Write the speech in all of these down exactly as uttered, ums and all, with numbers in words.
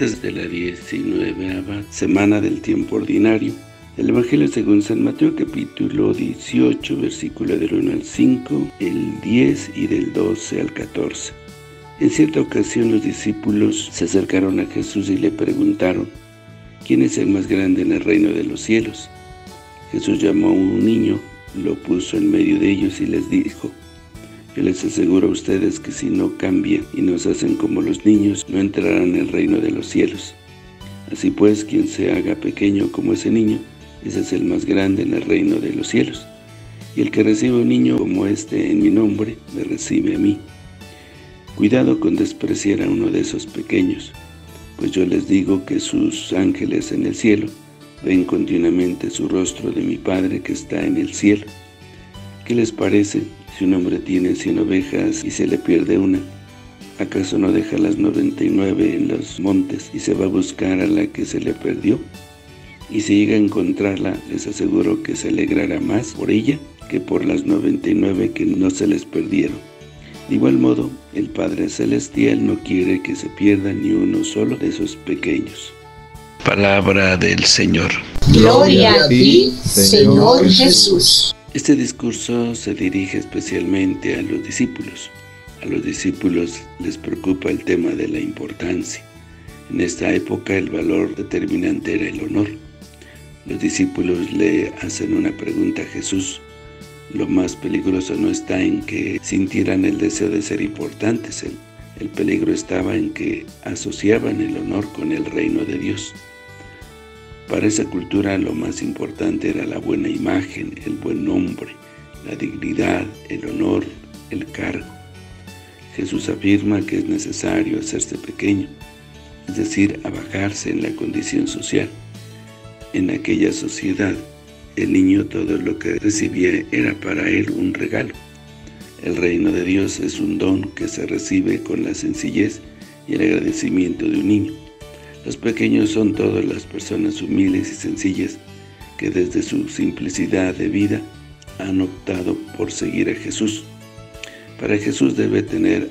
martes de la diecinuevava semana del tiempo ordinario. El Evangelio según San Mateo, capítulo dieciocho, versículo del uno al cinco, el diez y del doce al catorce. En cierta ocasión los discípulos se acercaron a Jesús y le preguntaron: ¿Quién es el más grande en el reino de los cielos? Jesús llamó a un niño, lo puso en medio de ellos y les dijo: Yo les aseguro a ustedes que si no cambian y no se hacen como los niños, no entrarán en el reino de los cielos. Así pues, quien se haga pequeño como ese niño, ese es el más grande en el reino de los cielos. Y el que recibe un niño como este en mi nombre, me recibe a mí. Cuidado con despreciar a uno de esos pequeños, pues yo les digo que sus ángeles en el cielo ven continuamente su rostro de mi Padre que está en el cielo. ¿Qué les parece si un hombre tiene cien ovejas y se le pierde una? ¿Acaso no deja las noventa y nueve en los montes y se va a buscar a la que se le perdió? Y si llega a encontrarla, les aseguro que se alegrará más por ella que por las noventa y nueve que no se les perdieron. De igual modo, el Padre Celestial no quiere que se pierda ni uno solo de esos pequeños. Palabra del Señor. Gloria a ti, Señor Jesús. Este discurso se dirige especialmente a los discípulos. A los discípulos les preocupa el tema de la importancia. En esta época el valor determinante era el honor. Los discípulos le hacen una pregunta a Jesús. Lo más peligroso no está en que sintieran el deseo de ser importantes. El, el peligro estaba en que asociaban el honor con el reino de Dios. Para esa cultura lo más importante era la buena imagen, el buen nombre, la dignidad, el honor, el cargo. Jesús afirma que es necesario hacerse pequeño, es decir, abajarse en la condición social. En aquella sociedad, el niño todo lo que recibía era para él un regalo. El reino de Dios es un don que se recibe con la sencillez y el agradecimiento de un niño. Los pequeños son todas las personas humildes y sencillas que desde su simplicidad de vida han optado por seguir a Jesús. Para Jesús debe tener.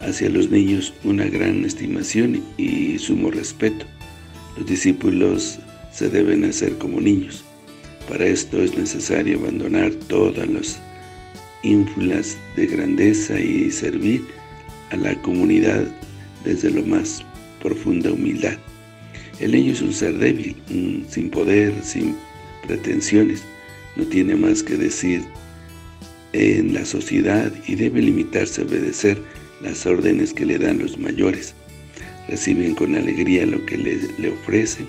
Hacia los niños una gran estimación y sumo respeto. Los discípulos se deben hacer como niños. Para esto es necesario abandonar todas las ínfulas de grandeza y servir a la comunidad desde lo más profunda humildad. El niño es un ser débil, sin poder, sin pretensiones. No tiene más que decir en la sociedad y debe limitarse a obedecer las órdenes que le dan los mayores. Reciben con alegría lo que le, le ofrecen.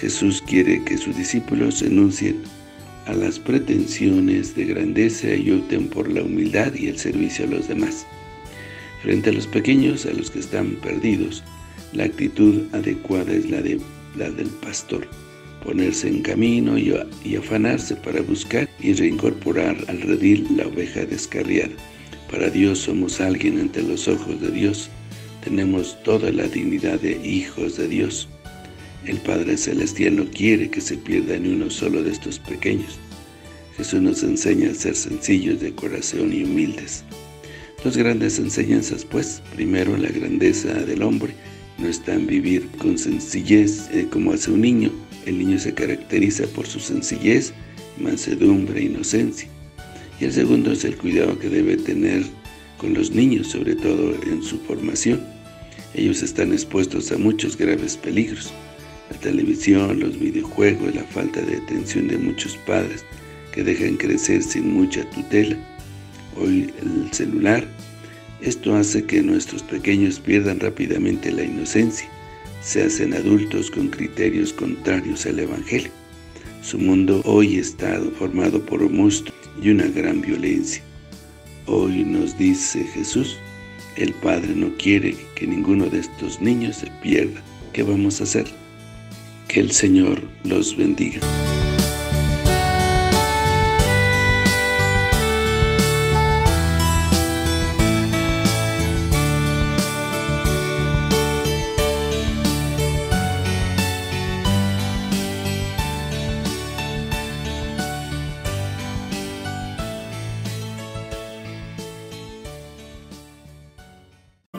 Jesús quiere que sus discípulos renuncien a las pretensiones de grandeza y opten por la humildad y el servicio a los demás. Frente a los pequeños, a los que están perdidos, la actitud adecuada es la, de, la del pastor. Ponerse en camino y, y afanarse para buscar y reincorporar al redil la oveja descarriada. Para Dios somos alguien ante los ojos de Dios. Tenemos toda la dignidad de hijos de Dios. El Padre Celestial no quiere que se pierda ni uno solo de estos pequeños. Jesús nos enseña a ser sencillos de corazón y humildes. Dos grandes enseñanzas, pues. Primero, la grandeza del hombre no está en vivir con sencillez eh, como hace un niño. El niño se caracteriza por su sencillez, mansedumbre e inocencia. Y el segundo es el cuidado que debe tener con los niños, sobre todo en su formación. Ellos están expuestos a muchos graves peligros. La televisión, los videojuegos, la falta de atención de muchos padres que dejan crecer sin mucha tutela. Hoy el celular. Esto hace que nuestros pequeños pierdan rápidamente la inocencia. Se hacen adultos con criterios contrarios al Evangelio. Su mundo hoy está formado por un monstruo y una gran violencia. Hoy nos dice Jesús El Padre no quiere que ninguno de estos niños se pierda. ¿Qué vamos a hacer? Que el Señor los bendiga.